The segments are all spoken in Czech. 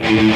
You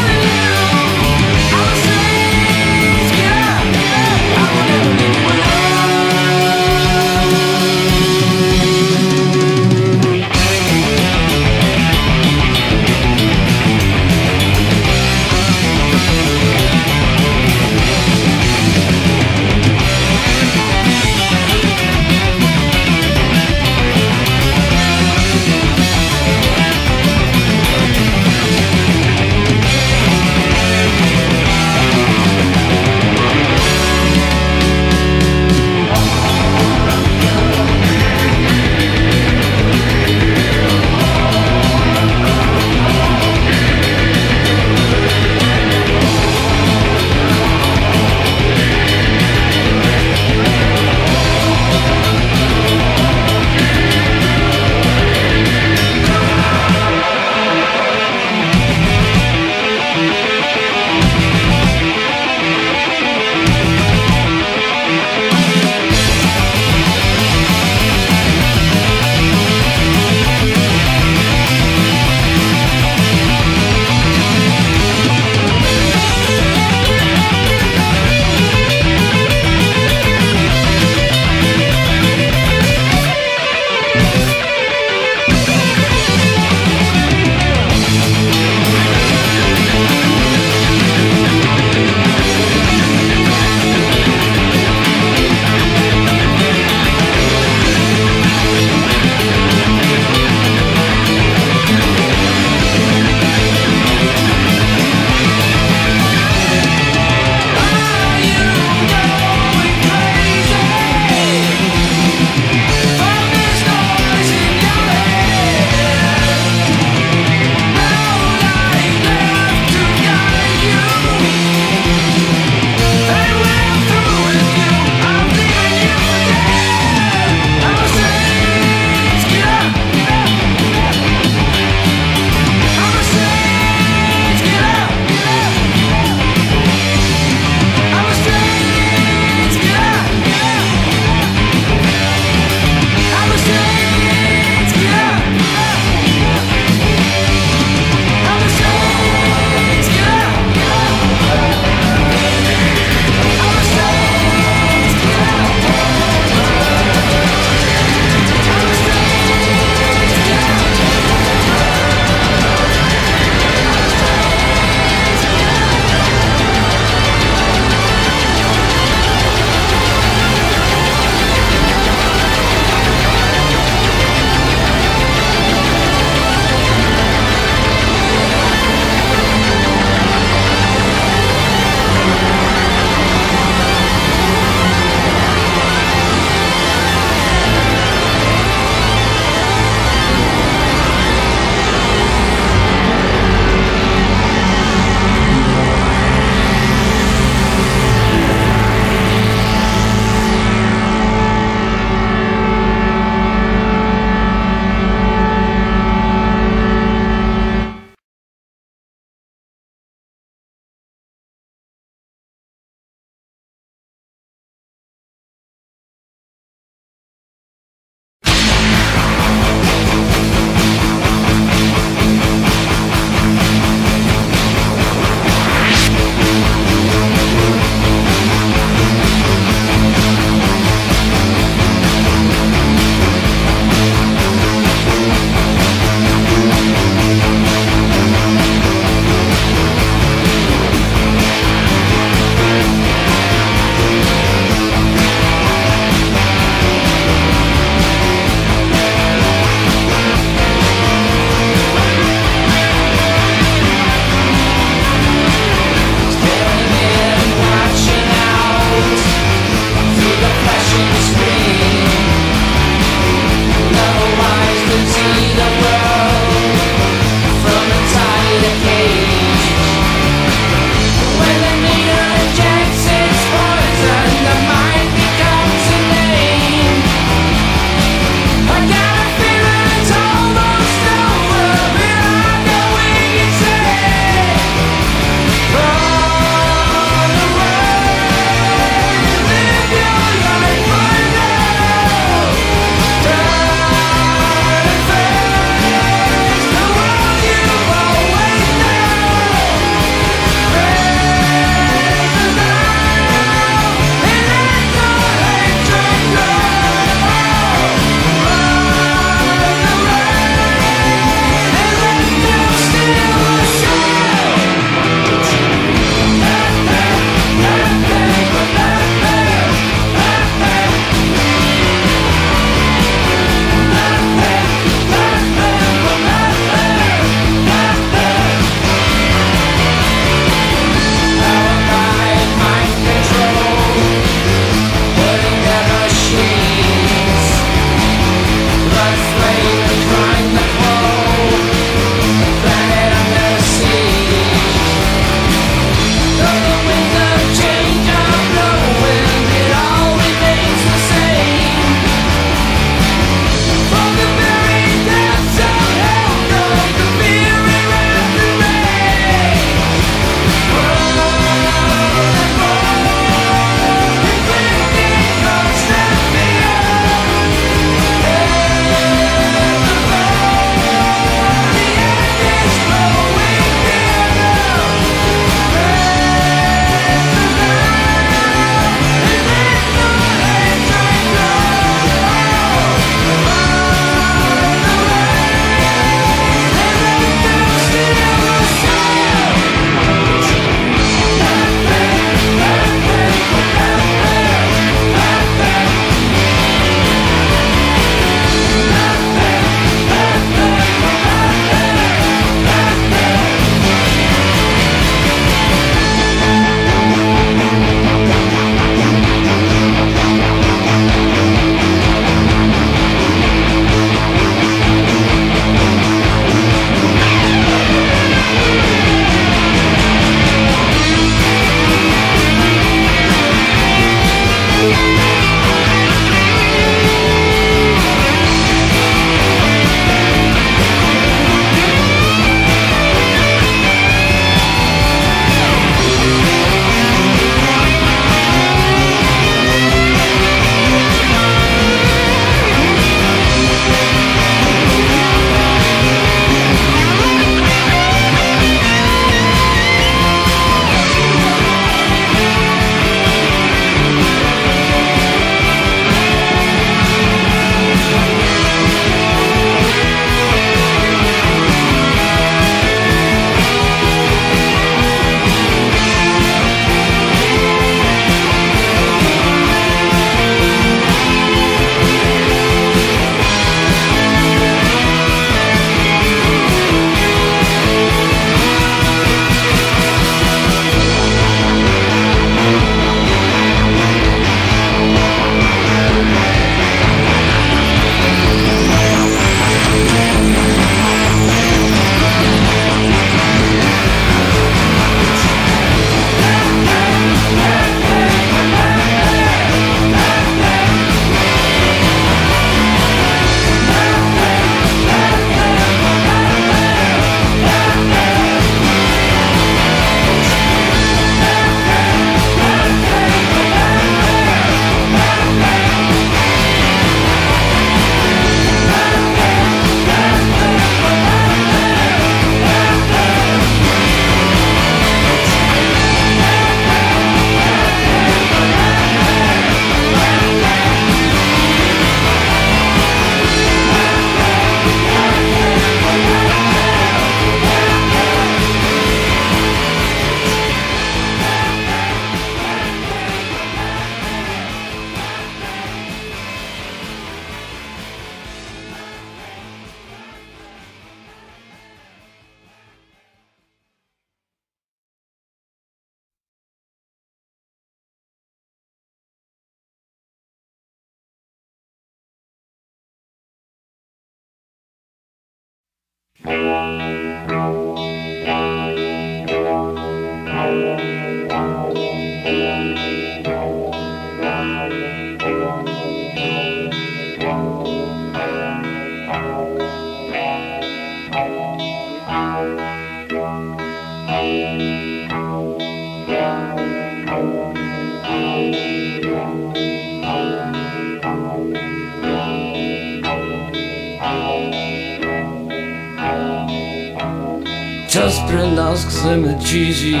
Čas pro nás k zeměříži,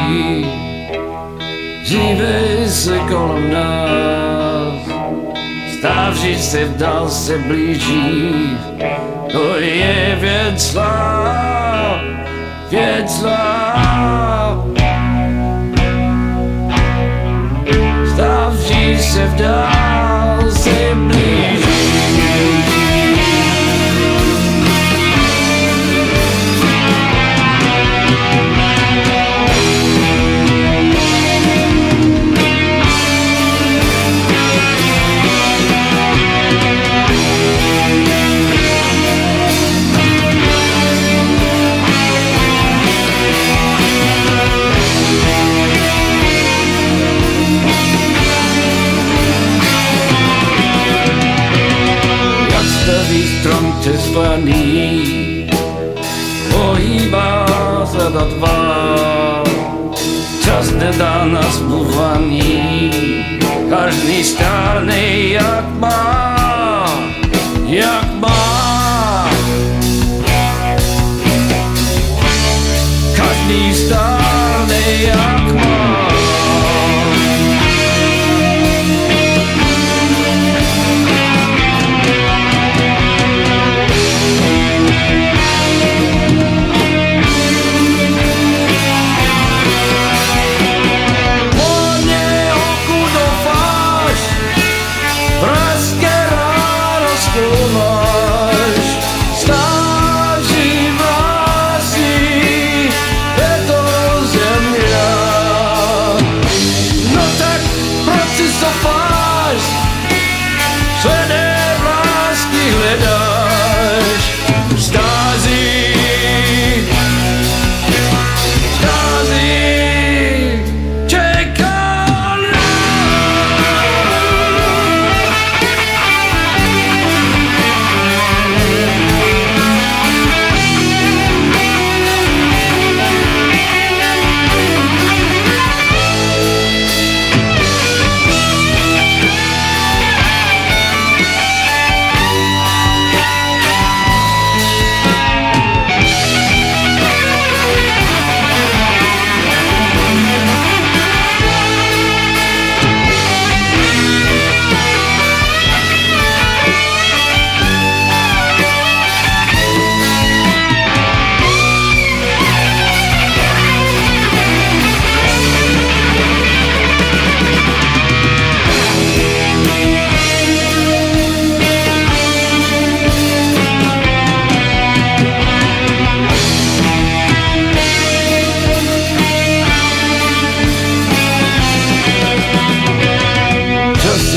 dívej se kolem nás. Stávří se vdál, se blíží, to je věc zlá, věc zlá. Stávří se vdál, se blíží. Zvaný pohýbá se do dva, čas nedá nás mluvaný, každý stárný jak má, jak má. Každý stárný jak má.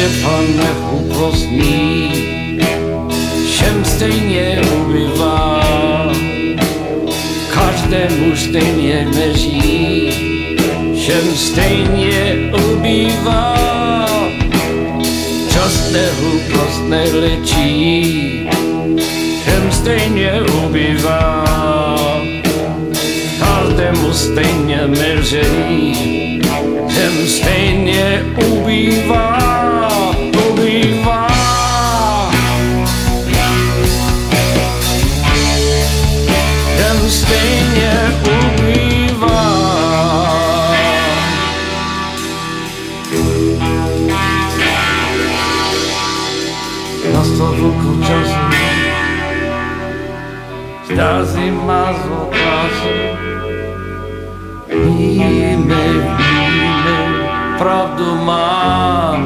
Panech uprostní, všem stejně ubývá, každému stejně leží, všem stejně ubývá. Čas nehuprost nelečí, všem stejně ubývá, každému stejně mrzí, všem stejně ubývá. Nastal vlhko času, zdá zima z obrazu. Víme, pravdu má,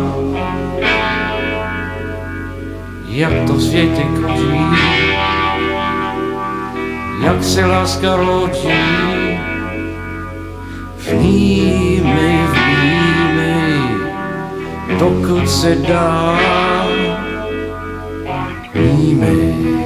jak to v světě končí, jak se láska rodí. Vnímej, dokud se dá. Vnímej.